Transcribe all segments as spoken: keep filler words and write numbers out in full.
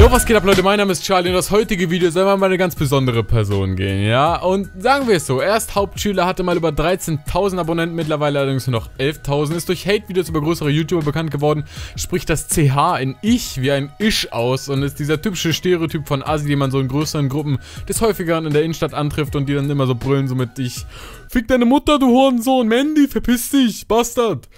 Jo, was geht ab, Leute? Mein Name ist Charlie und das heutige Video soll mal um eine ganz besondere Person gehen, ja? Und sagen wir es so, erst Hauptschüler hatte mal über dreizehntausend Abonnenten, mittlerweile allerdings nur noch elftausend, ist durch Hate-Videos über größere YouTuber bekannt geworden, spricht das C H in Ich wie ein Isch aus und ist dieser typische Stereotyp von Asi, den man so in größeren Gruppen des Häufigeren in der Innenstadt antrifft und die dann immer so brüllen, so mit Ich fick deine Mutter, du Hurensohn, Mandy, verpiss dich, Bastard!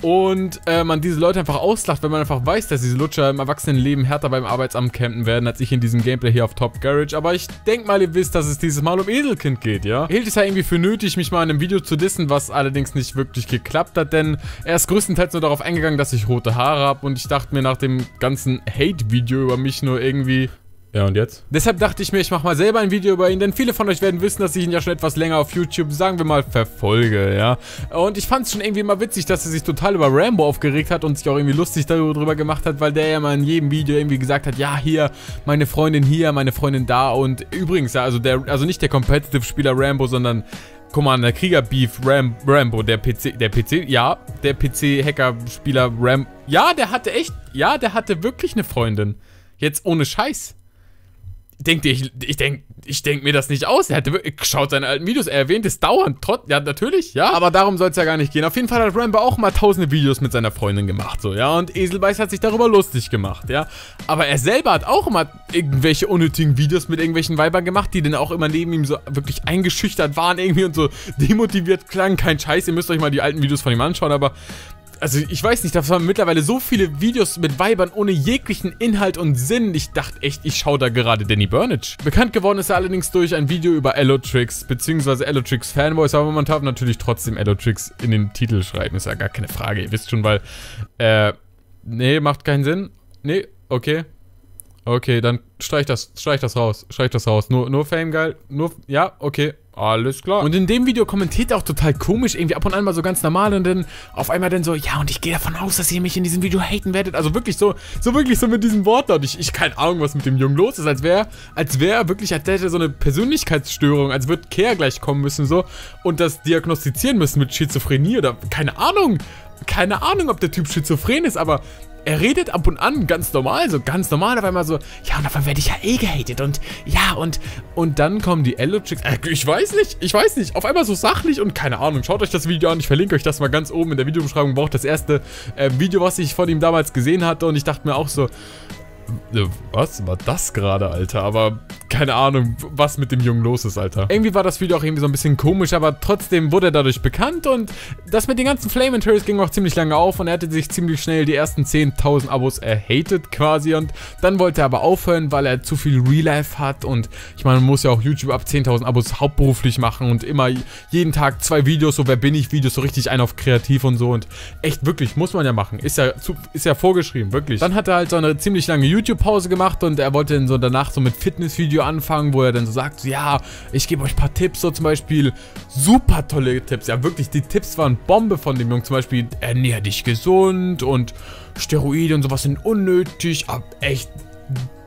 Und äh, man diese Leute einfach auslacht, wenn man einfach weiß, dass diese Lutscher im Erwachsenenleben härter beim Arbeitsamt campen werden, als ich in diesem Gameplay hier auf Top Garage. Aber ich denke mal, ihr wisst, dass es dieses Mal um Eselkind geht, ja? Hielt es ja irgendwie für nötig, mich mal in einem Video zu dissen, was allerdings nicht wirklich geklappt hat, denn er ist größtenteils nur darauf eingegangen, dass ich rote Haare habe und ich dachte mir nach dem ganzen Hate-Video über mich nur irgendwie... Ja, und jetzt? Deshalb dachte ich mir, ich mache mal selber ein Video über ihn, denn viele von euch werden wissen, dass ich ihn ja schon etwas länger auf YouTube, sagen wir mal, verfolge, ja. Und ich fand es schon irgendwie mal witzig, dass er sich total über Rambo aufgeregt hat und sich auch irgendwie lustig darüber gemacht hat, weil der ja mal in jedem Video irgendwie gesagt hat, ja, hier, meine Freundin hier, meine Freundin da und übrigens, ja, also, der, also nicht der Competitive-Spieler Rambo, sondern... Guck mal, der Krieger-Beef Ram Rambo, der P C, der P C, ja, der P C-Hacker-Spieler Rambo, ja, der hatte echt, ja, der hatte wirklich eine Freundin. Jetzt ohne Scheiß. Denkt ihr, ich, ich denke ich denk mir das nicht aus. Er hatte wirklich, schaut seine alten Videos, er erwähnt es dauernd, trotz, ja, natürlich, ja. Aber darum soll es ja gar nicht gehen. Auf jeden Fall hat Rambo auch mal tausende Videos mit seiner Freundin gemacht, so, ja. Und Eselbeisser hat sich darüber lustig gemacht, ja. Aber er selber hat auch immer irgendwelche unnötigen Videos mit irgendwelchen Weibern gemacht, die dann auch immer neben ihm so wirklich eingeschüchtert waren irgendwie und so demotiviert klangen. Kein Scheiß, ihr müsst euch mal die alten Videos von ihm anschauen, aber... Also ich weiß nicht, da waren mittlerweile so viele Videos mit Weibern ohne jeglichen Inhalt und Sinn. Ich dachte echt, ich schaue da gerade Danny Burnage. Bekannt geworden ist er allerdings durch ein Video über Elotrix, beziehungsweise Elotrix Fanboys, aber man darf natürlich trotzdem Elotrix in den Titel schreiben. Ist ja gar keine Frage, ihr wisst schon, weil, äh, nee, macht keinen Sinn. Nee, okay. Okay, dann streich das, streich das raus, streich das raus. Nur, nur Fame, geil, nur, ja, okay. Alles klar. Und in dem Video kommentiert er auch total komisch, irgendwie ab und an mal so ganz normal und dann auf einmal dann so, ja, und ich gehe davon aus, dass ihr mich in diesem Video haten werdet. Also wirklich so, so wirklich so mit diesen Worten. Und ich, ich keine Ahnung, was mit dem Jungen los ist, als wäre, als wäre wirklich, als hätte er so eine Persönlichkeitsstörung, als würde Care gleich kommen müssen so und das diagnostizieren müssen mit Schizophrenie oder keine Ahnung. Keine Ahnung, ob der Typ schizophren ist, aber... Er redet ab und an ganz normal, so ganz normal, auf einmal so, ja, und davon werde ich ja eh gehatet und, ja, und, und dann kommen die Elotrix, äh, ich weiß nicht, ich weiß nicht, auf einmal so sachlich und keine Ahnung, schaut euch das Video an, ich verlinke euch das mal ganz oben in der Videobeschreibung, war auch das erste äh, Video, was ich von ihm damals gesehen hatte und ich dachte mir auch so, äh, was war das gerade, Alter, aber... Keine Ahnung, was mit dem Jungen los ist, Alter. Irgendwie war das Video auch irgendwie so ein bisschen komisch, aber trotzdem wurde er dadurch bekannt und das mit den ganzen Flamentary ging auch ziemlich lange auf und er hatte sich ziemlich schnell die ersten zehntausend Abos erhatet quasi und dann wollte er aber aufhören, weil er zu viel Real-Life hat und ich meine, man muss ja auch YouTube ab zehntausend Abos hauptberuflich machen und immer jeden Tag zwei Videos, so wer bin ich Videos, so richtig ein auf kreativ und so und echt, wirklich, muss man ja machen, ist ja, zu, ist ja vorgeschrieben, wirklich. Dann hat er halt so eine ziemlich lange YouTube-Pause gemacht und er wollte dann so danach so mit Fitness-Video anfangen, wo er dann so sagt, ja, ich gebe euch ein paar Tipps, so zum Beispiel super tolle Tipps, ja wirklich, die Tipps waren Bombe von dem Jungen, zum Beispiel ernähr dich gesund und Steroide und sowas sind unnötig, aber echt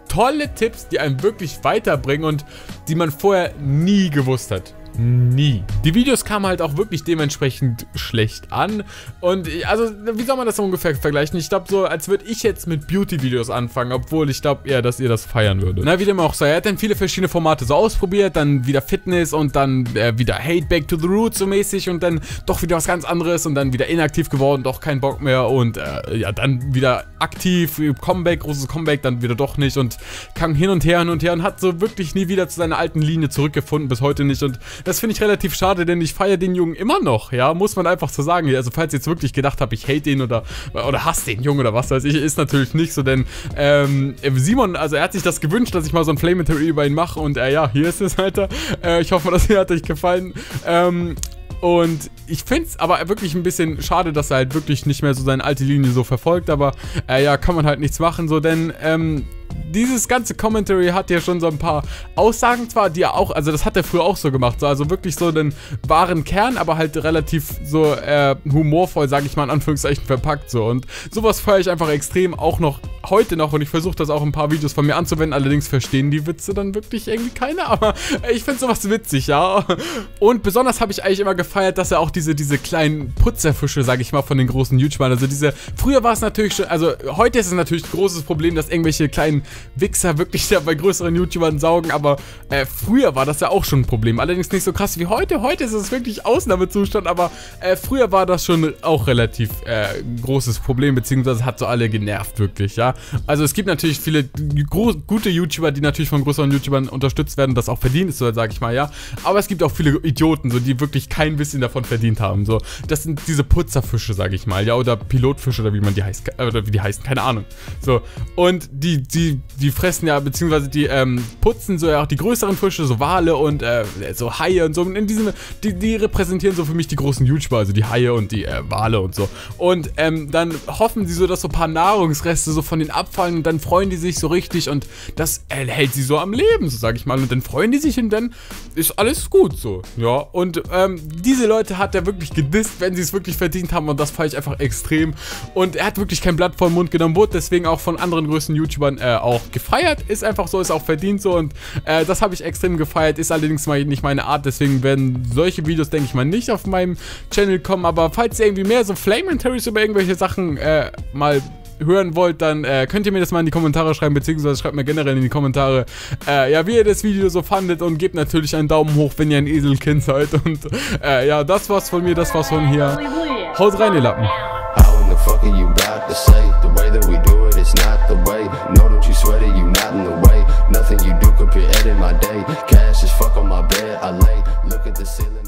tolle Tipps, die einen wirklich weiterbringen und die man vorher nie gewusst hat. Nie. Die Videos kamen halt auch wirklich dementsprechend schlecht an und also, wie soll man das so ungefähr vergleichen? Ich glaube so, als würde ich jetzt mit Beauty-Videos anfangen, obwohl ich glaube eher, dass ihr das feiern würdet. Na, wie dem auch sei, er hat dann viele verschiedene Formate so ausprobiert, dann wieder Fitness und dann äh, wieder Hate Back to the Roots so mäßig und dann doch wieder was ganz anderes und dann wieder inaktiv geworden, doch kein Bock mehr und äh, ja, dann wieder aktiv, Comeback, großes Comeback, dann wieder doch nicht und kam hin und her, hin und her und hat so wirklich nie wieder zu seiner alten Linie zurückgefunden, bis heute nicht und das finde ich relativ schade, denn ich feiere den Jungen immer noch, ja, muss man einfach so sagen. Also falls ihr jetzt wirklich gedacht habt, ich hate den oder, oder hasse den Jungen oder was weiß ich, ist natürlich nicht so, denn ähm, Simon, also er hat sich das gewünscht, dass ich mal so ein Flamentary über ihn mache und äh, ja, hier ist es, Alter. Äh, ich hoffe, das hat euch gefallen. Ähm... Und ich finde es aber wirklich ein bisschen schade, dass er halt wirklich nicht mehr so seine alte Linie so verfolgt, aber äh, ja, kann man halt nichts machen, so, denn ähm, dieses ganze Commentary hat ja schon so ein paar Aussagen zwar, die er auch, also das hat er früher auch so gemacht, so, also wirklich so den wahren Kern, aber halt relativ so äh, humorvoll, sage ich mal in Anführungszeichen, verpackt, so, und sowas feiere ich einfach extrem, auch noch heute noch, und ich versuche das auch ein paar Videos von mir anzuwenden, allerdings verstehen die Witze dann wirklich irgendwie keine, aber äh, ich finde sowas witzig, ja, und besonders habe ich eigentlich immer gefallen, dass er auch diese, diese kleinen Putzerfische, sage ich mal, von den großen YouTubern, also diese, früher war es natürlich schon, also heute ist es natürlich ein großes Problem, dass irgendwelche kleinen Wichser wirklich da bei größeren YouTubern saugen, aber äh, früher war das ja auch schon ein Problem. Allerdings nicht so krass wie heute. Heute ist es wirklich Ausnahmezustand, aber äh, früher war das schon auch relativ äh, großes Problem, beziehungsweise hat so alle genervt wirklich, ja. Also es gibt natürlich viele gute YouTuber, die natürlich von größeren YouTubern unterstützt werden, das auch verdient ist, so sage ich mal, ja. Aber es gibt auch viele Idioten, so, die wirklich kein bisschen davon verdient haben, so. Das sind diese Putzerfische, sage ich mal, ja, oder Pilotfische oder wie man die heißt, oder wie die heißen, keine Ahnung. So, und die, die, die fressen ja, beziehungsweise die ähm, putzen so ja auch die größeren Fische, so Wale und äh, so Haie und so. Und in diesem, die, die repräsentieren so für mich die großen YouTuber, also die Haie und die äh, Wale und so. Und ähm, dann hoffen sie so, dass so ein paar Nahrungsreste so von denen abfallen und dann freuen die sich so richtig und das äh, hält sie so am Leben, so sage ich mal. Und dann freuen die sich und dann ist alles gut so, ja. Und ähm, diese Leute hat er wirklich gedisst, wenn sie es wirklich verdient haben und das fand ich einfach extrem. Und er hat wirklich kein Blatt vor den Mund genommen, wurde deswegen auch von anderen größten YouTubern äh, auch gefeiert. Ist einfach so, ist auch verdient so und äh, das habe ich extrem gefeiert. Ist allerdings mal nicht meine Art, deswegen werden solche Videos, denke ich mal, nicht auf meinem Channel kommen. Aber falls ihr irgendwie mehr so Flamentaries über irgendwelche Sachen äh, mal hören wollt, dann äh, könnt ihr mir das mal in die Kommentare schreiben, beziehungsweise schreibt mir generell in die Kommentare, äh, ja, wie ihr das Video so fandet und gebt natürlich einen Daumen hoch, wenn ihr ein Eselkind seid und äh, ja, das war's von mir, das war's von hier. Haut rein, ihr Lappen. Nothing you do could put it in my day. Cash is fuck on my bed. I lay, look at the ceiling.